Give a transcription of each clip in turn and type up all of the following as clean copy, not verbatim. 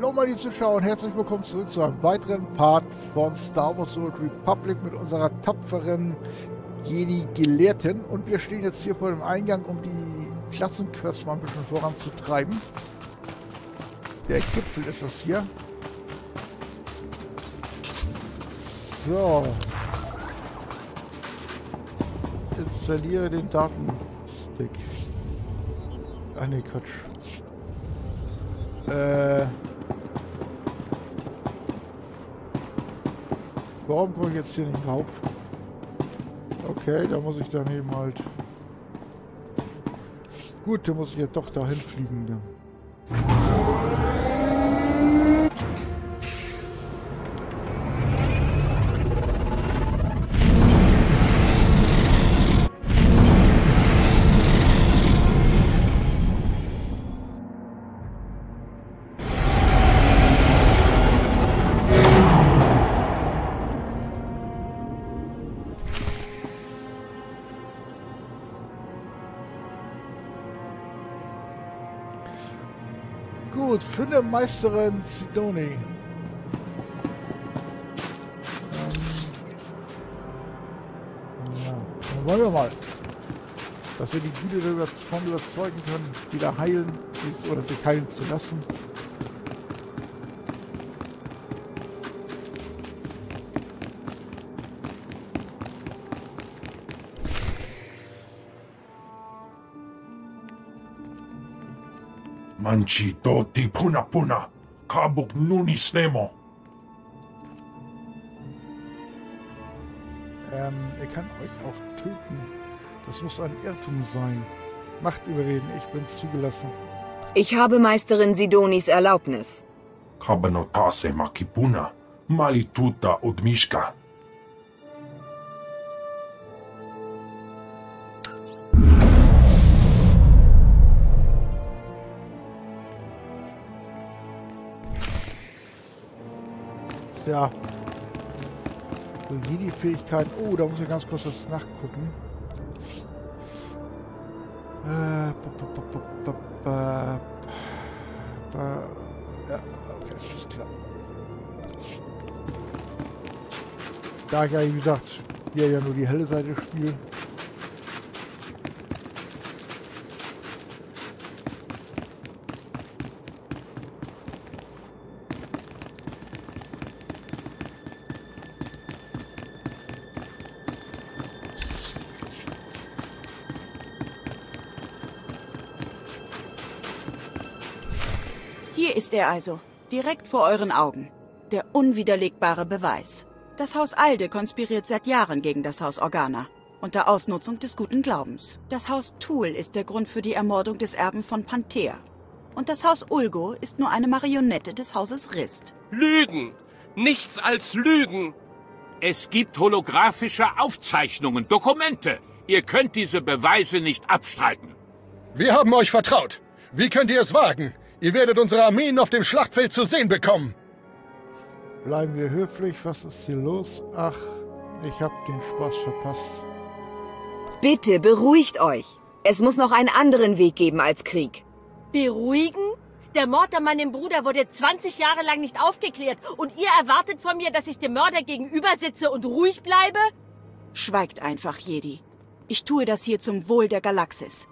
Hallo meine lieben Zuschauer und herzlich willkommen zurück zu einem weiteren Part von Star Wars The Old Republic mit unserer tapferen Jedi-Gelehrten. Und wir stehen jetzt hier vor dem Eingang, um die Klassenquest mal ein bisschen voranzutreiben. Der Gipfel ist das hier. So. Installiere den Datenstick. Ach ne, Quatsch. Warum komme ich jetzt hier nicht drauf? Okay, da muss ich daneben halt... Gut, dann muss ich jetzt doch dahin fliegen. Dann. Gut, finde Meisterin Sidonie. Ja, dann wollen wir mal, dass wir die Güte davon überzeugen können, wieder heilen oder sich heilen zu lassen. Manchi Doti Puna Puna Kabuk Nunis Nemo. Er kann euch auch töten. Das muss ein Irrtum sein. Macht überreden, ich bin zugelassen. Ich habe Meisterin Sidonis Erlaubnis. Kabanotase Makipuna Malituta Udmishka. Ja, so Jedi-Fähigkeiten. Oh, da muss ich ganz kurz das nachgucken. Ja, okay, ist klar. Da ich ja, wie gesagt, hier ja nur die helle Seite spiele. Hier ist er also, direkt vor euren Augen. Der unwiderlegbare Beweis. Das Haus Alde konspiriert seit Jahren gegen das Haus Organa, unter Ausnutzung des guten Glaubens. Das Haus Thul ist der Grund für die Ermordung des Erben von Panthea. Und das Haus Ulgo ist nur eine Marionette des Hauses Rist. Lügen! Nichts als Lügen! Es gibt holographische Aufzeichnungen, Dokumente. Ihr könnt diese Beweise nicht abstreiten. Wir haben euch vertraut. Wie könnt ihr es wagen? Ihr werdet unsere Armeen auf dem Schlachtfeld zu sehen bekommen. Bleiben wir höflich. Was ist hier los? Ach, ich habe den Spaß verpasst. Bitte beruhigt euch. Es muss noch einen anderen Weg geben als Krieg. Beruhigen? Der Mord an meinem Bruder wurde 20 Jahre lang nicht aufgeklärt. Und ihr erwartet von mir, dass ich dem Mörder gegenüber sitze und ruhig bleibe? Schweigt einfach, Jedi. Ich tue das hier zum Wohl der Galaxis.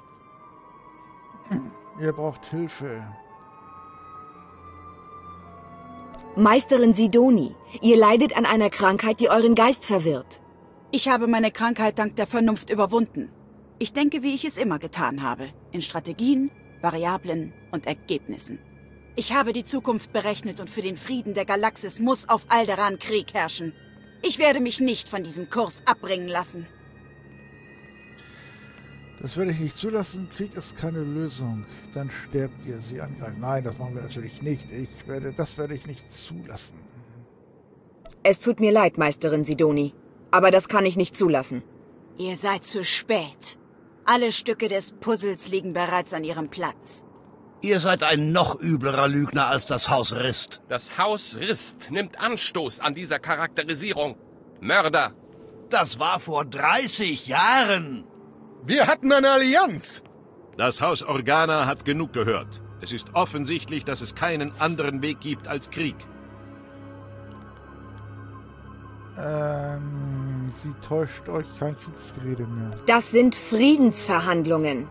Ihr braucht Hilfe. Meisterin Sidonie, ihr leidet an einer Krankheit, die euren Geist verwirrt. Ich habe meine Krankheit dank der Vernunft überwunden. Ich denke, wie ich es immer getan habe. In Strategien, Variablen und Ergebnissen. Ich habe die Zukunft berechnet und für den Frieden der Galaxis muss auf Alderaan Krieg herrschen. Ich werde mich nicht von diesem Kurs abbringen lassen. Das werde ich nicht zulassen. Krieg ist keine Lösung. Dann sterbt ihr, sie angreifen. Nein, das machen wir natürlich nicht. Das werde ich nicht zulassen. Es tut mir leid, Meisterin Sidonie, aber das kann ich nicht zulassen. Ihr seid zu spät. Alle Stücke des Puzzles liegen bereits an ihrem Platz. Ihr seid ein noch üblerer Lügner als das Haus Rist. Das Haus Rist nimmt Anstoß an dieser Charakterisierung. Mörder. Das war vor 30 Jahren. Wir hatten eine Allianz! Das Haus Organa hat genug gehört. Es ist offensichtlich, dass es keinen anderen Weg gibt als Krieg. Sie täuscht euch, kein Kriegsgerede mehr. Das sind Friedensverhandlungen.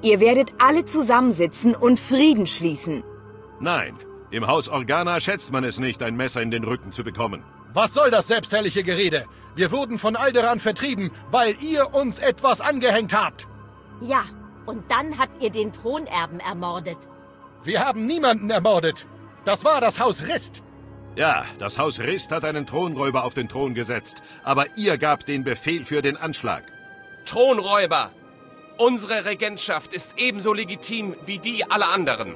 Ihr werdet alle zusammensitzen und Frieden schließen. Nein, im Haus Organa schätzt man es nicht, ein Messer in den Rücken zu bekommen. Was soll das selbstherrliche Gerede? Wir wurden von Alderaan vertrieben, weil ihr uns etwas angehängt habt. Ja, und dann habt ihr den Thronerben ermordet. Wir haben niemanden ermordet. Das war das Haus Rist. Ja, das Haus Rist hat einen Thronräuber auf den Thron gesetzt, aber ihr gabt den Befehl für den Anschlag. Thronräuber! Unsere Regentschaft ist ebenso legitim wie die aller anderen.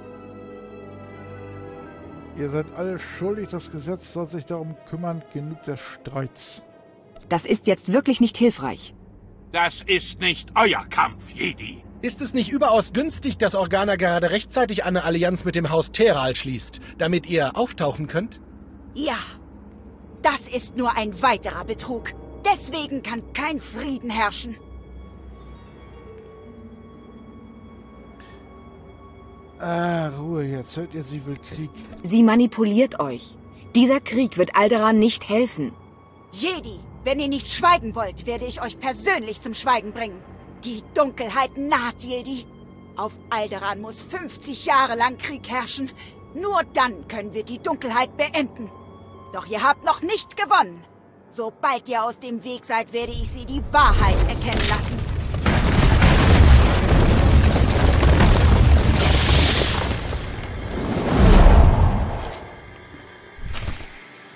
Ihr seid alle schuldig, das Gesetz soll sich darum kümmern, genug des Streits. Das ist jetzt wirklich nicht hilfreich. Das ist nicht euer Kampf, Jedi. Ist es nicht überaus günstig, dass Organa gerade rechtzeitig eine Allianz mit dem Haus Teral schließt, damit ihr auftauchen könnt? Ja, das ist nur ein weiterer Betrug. Deswegen kann kein Frieden herrschen. Ruhe jetzt. Hört ihr, sie will Krieg. Sie manipuliert euch. Dieser Krieg wird Alderaan nicht helfen. Jedi, wenn ihr nicht schweigen wollt, werde ich euch persönlich zum Schweigen bringen. Die Dunkelheit naht, Jedi. Auf Alderaan muss 50 Jahre lang Krieg herrschen. Nur dann können wir die Dunkelheit beenden. Doch ihr habt noch nicht gewonnen. Sobald ihr aus dem Weg seid, werde ich sie die Wahrheit erkennen lassen.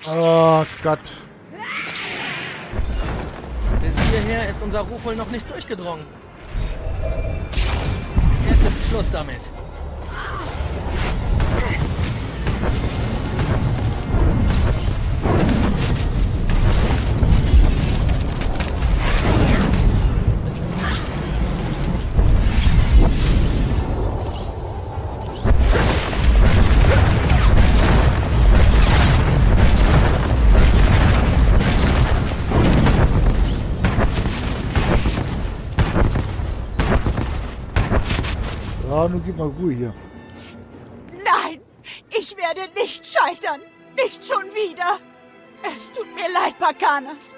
Oh Gott. Bis hierher ist unser Ruf wohl noch nicht durchgedrungen. Jetzt ist Schluss damit. Nun gib mal Ruhe hier. Nein, ich werde nicht scheitern. Nicht schon wieder. Es tut mir leid, Pakanas.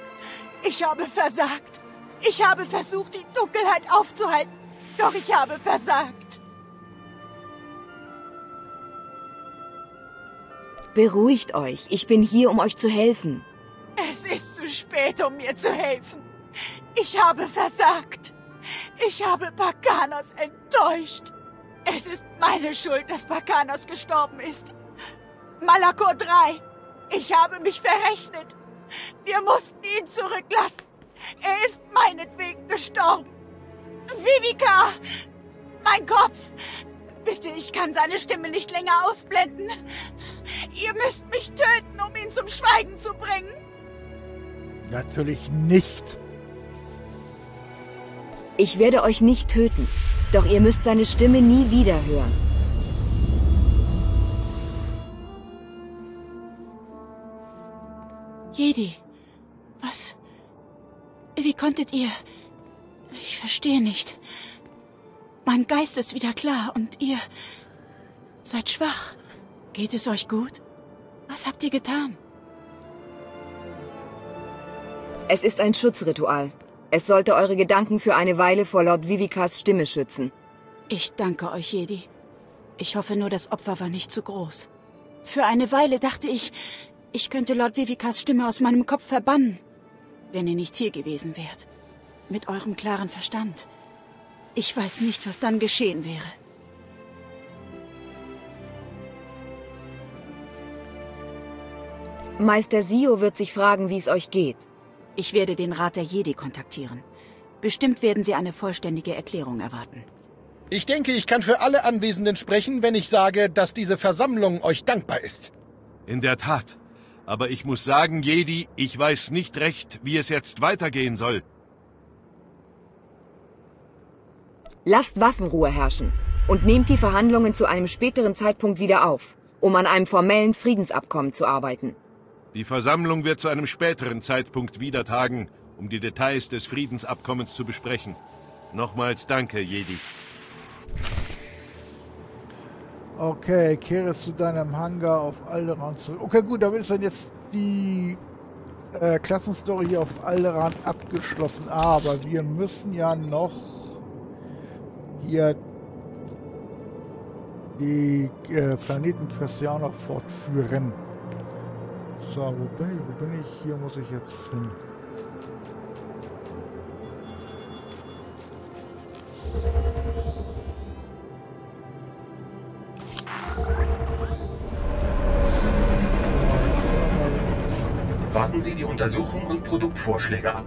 Ich habe versagt. Ich habe versucht, die Dunkelheit aufzuhalten. Doch ich habe versagt. Beruhigt euch. Ich bin hier, um euch zu helfen. Es ist zu spät, um mir zu helfen. Ich habe versagt. Ich habe Pakanas enttäuscht. Es ist meine Schuld, dass Pakanos gestorben ist. Malakor III, ich habe mich verrechnet. Wir mussten ihn zurücklassen. Er ist meinetwegen gestorben. Vivika, mein Kopf. Bitte, ich kann seine Stimme nicht länger ausblenden. Ihr müsst mich töten, um ihn zum Schweigen zu bringen. Natürlich nicht. Ich werde euch nicht töten. Doch ihr müsst seine Stimme nie wieder hören. Jedi, was? Wie konntet ihr? Ich verstehe nicht. Mein Geist ist wieder klar und ihr seid schwach. Geht es euch gut? Was habt ihr getan? Es ist ein Schutzritual. Es sollte eure Gedanken für eine Weile vor Lord Vivikas Stimme schützen. Ich danke euch, Jedi. Ich hoffe nur, das Opfer war nicht zu groß. Für eine Weile dachte ich, ich könnte Lord Vivikas Stimme aus meinem Kopf verbannen, wenn ihr nicht hier gewesen wärt. Mit eurem klaren Verstand. Ich weiß nicht, was dann geschehen wäre. Meister Sio wird sich fragen, wie es euch geht. Ich werde den Rat der Jedi kontaktieren. Bestimmt werden sie eine vollständige Erklärung erwarten. Ich denke, ich kann für alle Anwesenden sprechen, wenn ich sage, dass diese Versammlung euch dankbar ist. In der Tat. Aber ich muss sagen, Jedi, ich weiß nicht recht, wie es jetzt weitergehen soll. Lasst Waffenruhe herrschen und nehmt die Verhandlungen zu einem späteren Zeitpunkt wieder auf, um an einem formellen Friedensabkommen zu arbeiten. Die Versammlung wird zu einem späteren Zeitpunkt wieder tagen, um die Details des Friedensabkommens zu besprechen. Nochmals danke, Jedi. Okay, kehre zu deinem Hangar auf Alderaan zurück. Okay, gut, damit ist dann jetzt die Klassenstory hier auf Alderaan abgeschlossen. Aber wir müssen ja noch hier die Planetenquest ja auch noch fortführen. So, wo bin ich? Wo bin ich? Hier muss ich jetzt hin. Warten Sie die Untersuchung und Produktvorschläge ab.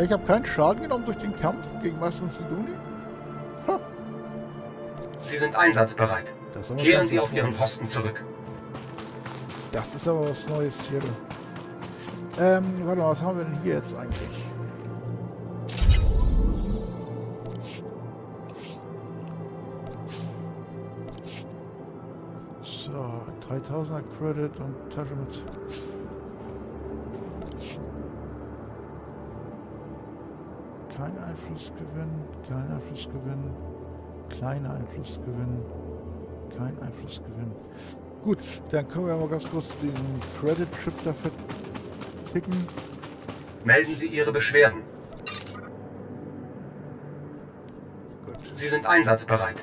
Ich habe keinen Schaden genommen durch den Kampf gegen Meister und Sidonie. Ha. Sie sind einsatzbereit. Kehren Sie auf Ihren Posten zurück. Das ist aber was Neues hier. Warte mal, was haben wir denn hier jetzt eigentlich? So, 3000er Credit und Tasche mit. Kein Einflussgewinn, kein Einflussgewinn, kleiner Einflussgewinn, kein Einflussgewinn. Gut, dann können wir aber ganz kurz den Credit-Chip dafür klicken. Melden Sie Ihre Beschwerden. Gut. Sie sind einsatzbereit.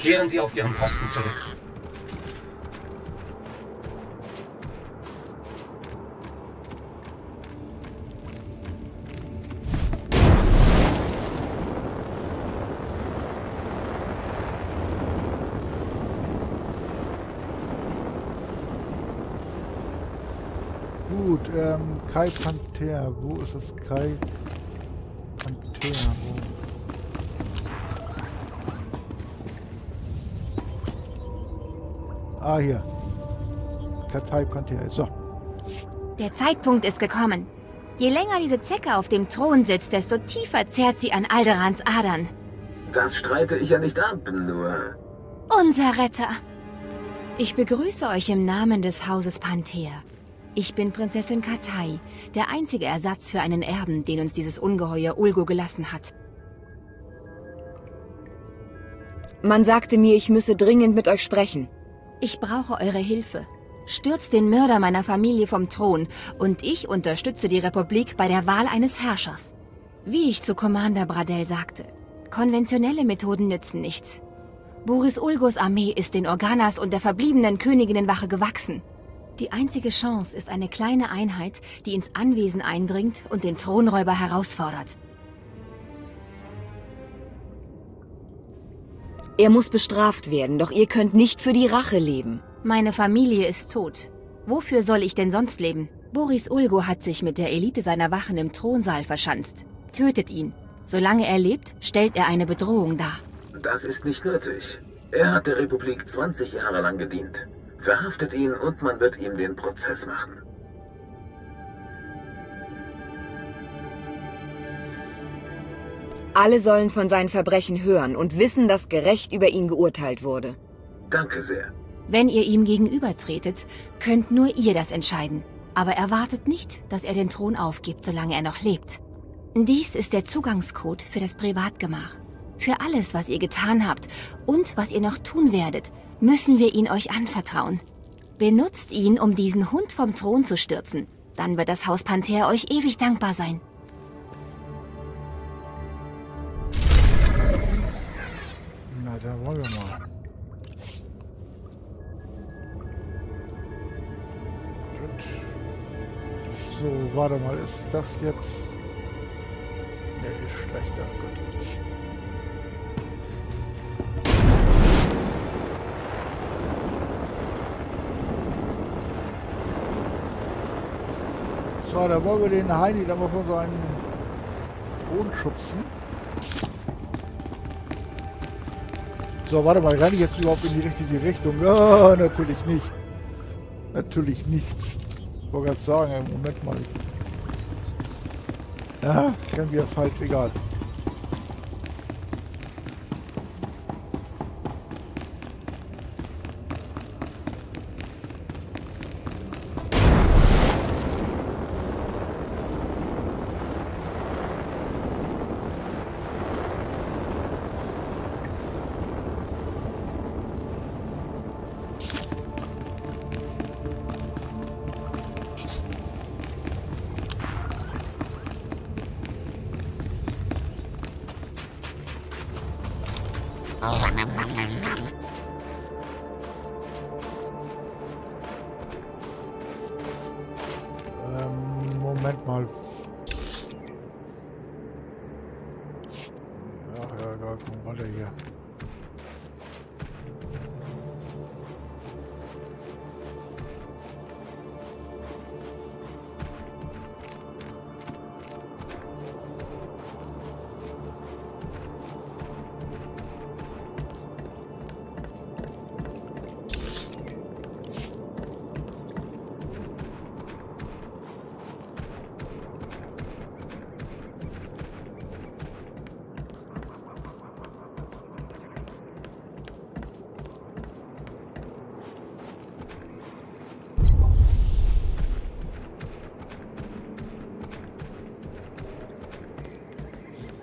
Kehren Sie auf Ihren Posten zurück. Kai Panthea, wo ist das Kai Panthea? Ah, hier. Katai Panthea, so. Der Zeitpunkt ist gekommen. Je länger diese Zecke auf dem Thron sitzt, desto tiefer zerrt sie an Alderaans Adern. Das streite ich ja nicht ab, nur... Unser Retter! Ich begrüße euch im Namen des Hauses Panthea. Ich bin Prinzessin Katai, der einzige Ersatz für einen Erben, den uns dieses Ungeheuer Ulgo gelassen hat. Man sagte mir, ich müsse dringend mit euch sprechen. Ich brauche eure Hilfe. Stürzt den Mörder meiner Familie vom Thron und ich unterstütze die Republik bei der Wahl eines Herrschers. Wie ich zu Commander Bradell sagte, konventionelle Methoden nützen nichts. Boris Ulgos Armee ist den Organas und der verbliebenen Königinnenwache gewachsen. Die einzige Chance ist eine kleine Einheit, die ins Anwesen eindringt und den Thronräuber herausfordert. Er muss bestraft werden, doch ihr könnt nicht für die Rache leben. Meine Familie ist tot. Wofür soll ich denn sonst leben? Boris Ulgo hat sich mit der Elite seiner Wachen im Thronsaal verschanzt. Tötet ihn. Solange er lebt, stellt er eine Bedrohung dar. Das ist nicht nötig. Er hat der Republik 20 Jahre lang gedient. Verhaftet ihn und man wird ihm den Prozess machen. Alle sollen von seinen Verbrechen hören und wissen, dass gerecht über ihn geurteilt wurde. Danke sehr. Wenn ihr ihm gegenübertretet, könnt nur ihr das entscheiden. Aber erwartet nicht, dass er den Thron aufgibt, solange er noch lebt. Dies ist der Zugangscode für das Privatgemach. Für alles, was ihr getan habt und was ihr noch tun werdet, müssen wir ihn euch anvertrauen. Benutzt ihn, um diesen Hund vom Thron zu stürzen. Dann wird das Haus Panthea euch ewig dankbar sein. Na, da wollen wir mal. So, warte mal, ist das jetzt... Ne, ist schlechter, gut. So, da wollen wir den Heini dann mal von seinem Boden schubsen. So, warte mal, renne ich jetzt überhaupt in die richtige Richtung? Oh, natürlich nicht. Natürlich nicht. Ich wollte gerade sagen, Moment mal. Ja, können wir falsch, egal. Moment mal. Ach ja, egal, komm runter hier.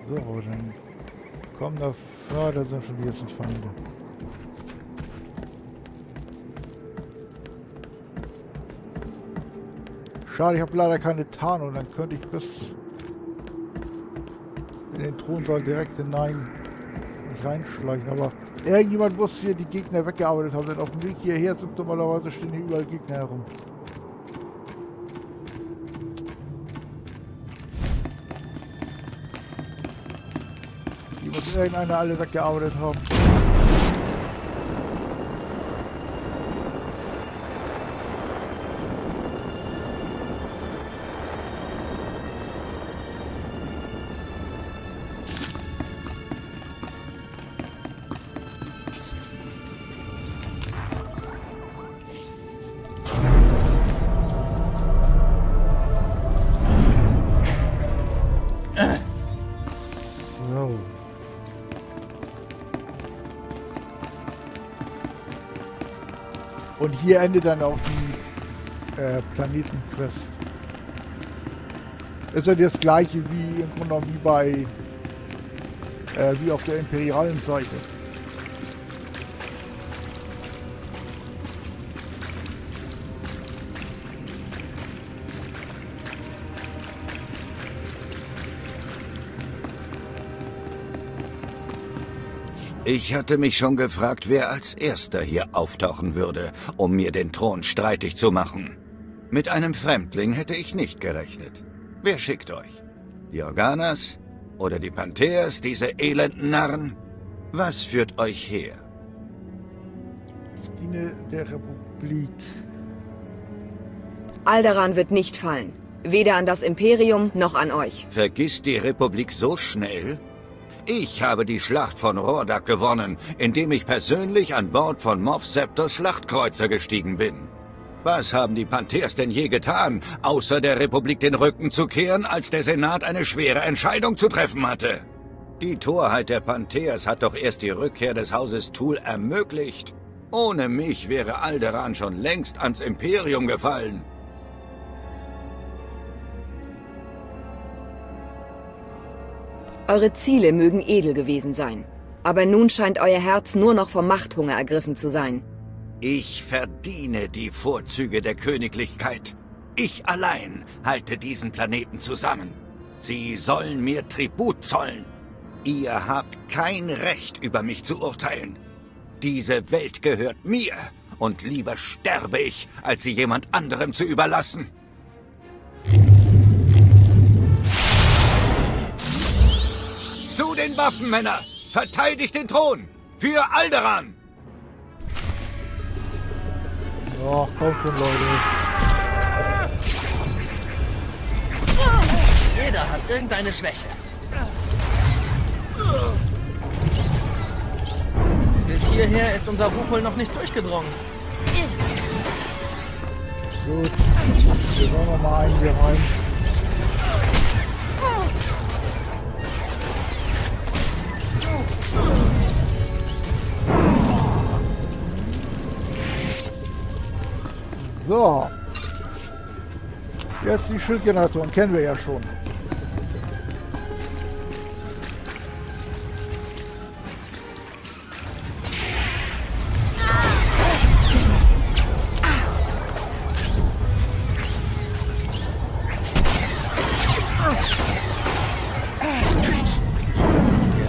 So, dann kommen da... Ja, da sind schon die letzten Feinde. Schade, ich habe leider keine Tarnung. Dann könnte ich bis in den Thronsaal direkt hinein reinschleichen. Aber irgendjemand muss hier die Gegner weggearbeitet haben. Denn auf dem Weg hierher sind normalerweise stehen hier überall Gegner herum. Irgendeiner alle weggearbeitet haben. Und hier endet dann auch die Planetenquest. Ist ja das gleiche wie im Grunde wie bei wie auf der imperialen Seite. Ich hatte mich schon gefragt, wer als Erster hier auftauchen würde, um mir den Thron streitig zu machen. Mit einem Fremdling hätte ich nicht gerechnet. Wer schickt euch? Die Organas? Oder die Pantheas, diese elenden Narren? Was führt euch her? Die Diener der Republik. Alderaan wird nicht fallen. Weder an das Imperium noch an euch. Vergisst die Republik so schnell? Ich habe die Schlacht von Rordak gewonnen, indem ich persönlich an Bord von Moff Septors Schlachtkreuzer gestiegen bin. Was haben die Pantheas denn je getan, außer der Republik den Rücken zu kehren, als der Senat eine schwere Entscheidung zu treffen hatte? Die Torheit der Pantheas hat doch erst die Rückkehr des Hauses Thul ermöglicht. Ohne mich wäre Alderaan schon längst ans Imperium gefallen. Eure Ziele mögen edel gewesen sein, aber nun scheint euer Herz nur noch vom Machthunger ergriffen zu sein. Ich verdiene die Vorzüge der Königlichkeit. Ich allein halte diesen Planeten zusammen. Sie sollen mir Tribut zollen. Ihr habt kein Recht, über mich zu urteilen. Diese Welt gehört mir und lieber sterbe ich, als sie jemand anderem zu überlassen. Zu den Waffen, Männer! Verteidigt den Thron! Für Alderaan! Ja, komm schon, Leute. Jeder hat irgendeine Schwäche. Bis hierher ist unser Ruf wohl noch nicht durchgedrungen. Gut. Wir wollen noch mal einen hier rein. So, jetzt die Schildgeneratoren, kennen wir ja schon.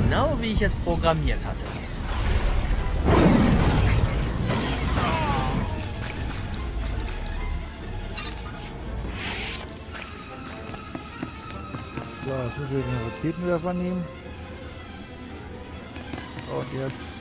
Genau wie ich es programmiert hatte. jetzt müssen wir den Raketenwerfer nehmen. Und jetzt...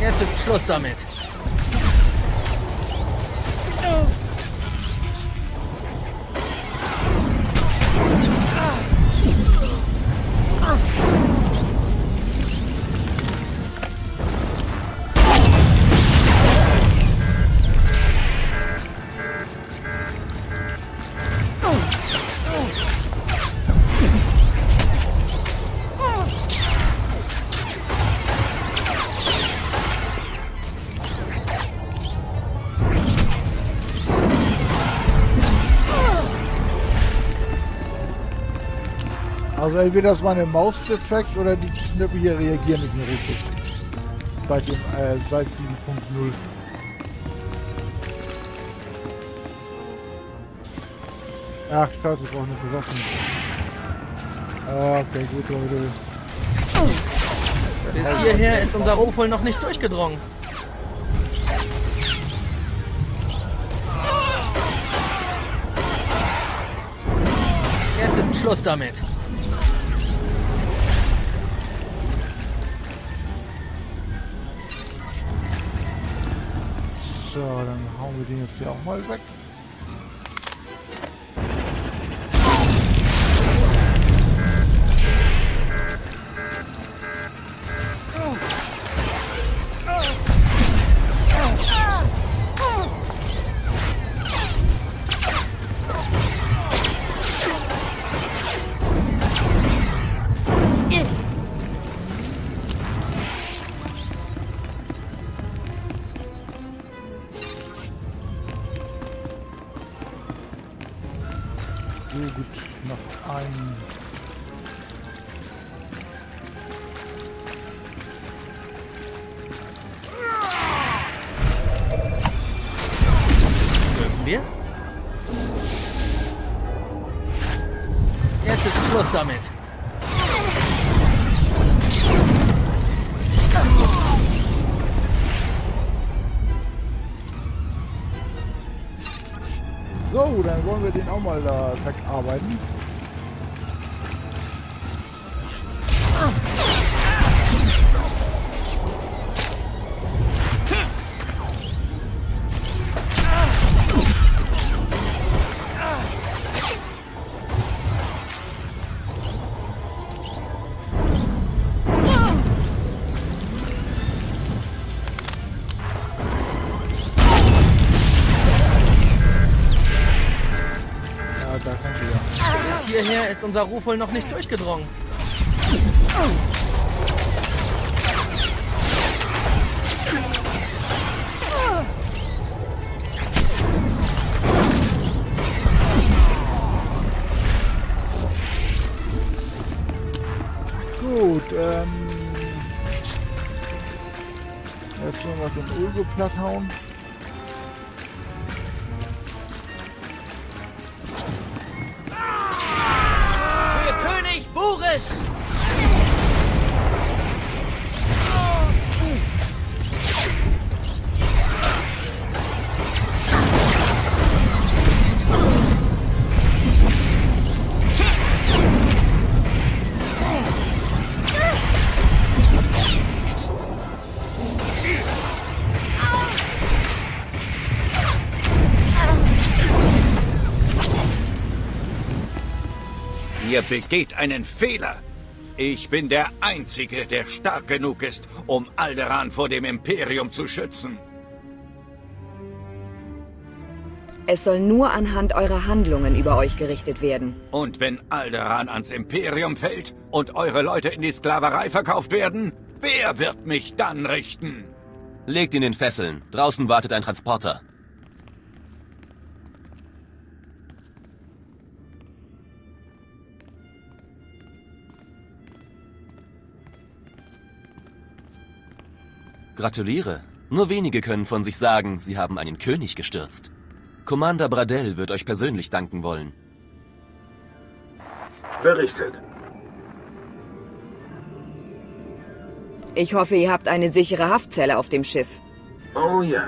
Jetzt ist Schluss damit. Also entweder ist meine Maus defekt oder die Knöpfe hier reagieren nicht mehr richtig. Seit 7.0. Ach, scheiße, ich brauche eine Bewaffnung. Okay, gut, Leute. Bis hierher ist unser Ruf wohl noch nicht durchgedrungen. Jetzt ist Schluss damit. So, dann hauen wir den jetzt hier auch mal weg. Damit. So, dann wollen wir den auch mal da wegarbeiten. Ist unser Ruf wohl noch nicht durchgedrungen. Gut, jetzt wollen wir den Ulgo platt hauen. Ihr begeht einen Fehler. Ich bin der Einzige, der stark genug ist, um Alderaan vor dem Imperium zu schützen. Es soll nur anhand eurer Handlungen über euch gerichtet werden. Und wenn Alderaan ans Imperium fällt und eure Leute in die Sklaverei verkauft werden, wer wird mich dann richten? Legt ihn in Fesseln. Draußen wartet ein Transporter. Gratuliere. Nur wenige können von sich sagen, sie haben einen König gestürzt. Commander Bradell wird euch persönlich danken wollen. Berichtet. Ich hoffe, ihr habt eine sichere Haftzelle auf dem Schiff. Oh ja,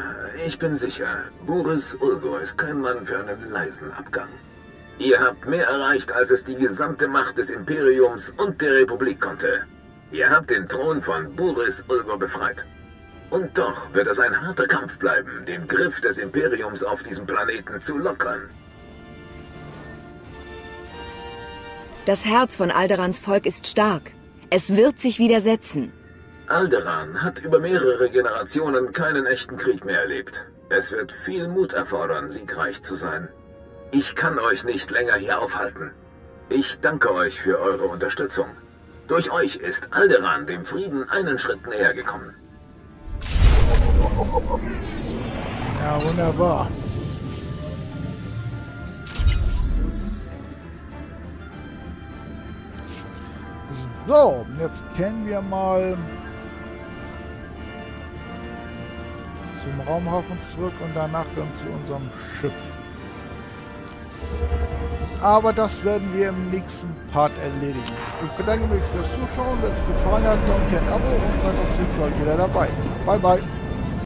ich bin sicher. Boris Ulgo ist kein Mann für einen leisen Abgang. Ihr habt mehr erreicht, als es die gesamte Macht des Imperiums und der Republik konnte. Ihr habt den Thron von Boris Ulgo befreit. Und doch wird es ein harter Kampf bleiben, den Griff des Imperiums auf diesem Planeten zu lockern. Das Herz von Alderaans Volk ist stark. Es wird sich widersetzen. Alderaan hat über mehrere Generationen keinen echten Krieg mehr erlebt. Es wird viel Mut erfordern, siegreich zu sein. Ich kann euch nicht länger hier aufhalten. Ich danke euch für eure Unterstützung. Durch euch ist Alderaan dem Frieden einen Schritt näher gekommen. Ja, wunderbar. So, jetzt kennen wir mal zum Raumhafen zurück und danach dann zu unserem Schiff. Aber das werden wir im nächsten Part erledigen. Ich bedanke mich fürs Zuschauen. Wenn es gefallen hat, dann ein Abo und seid auch sinnvoll wieder dabei. Bye, bye.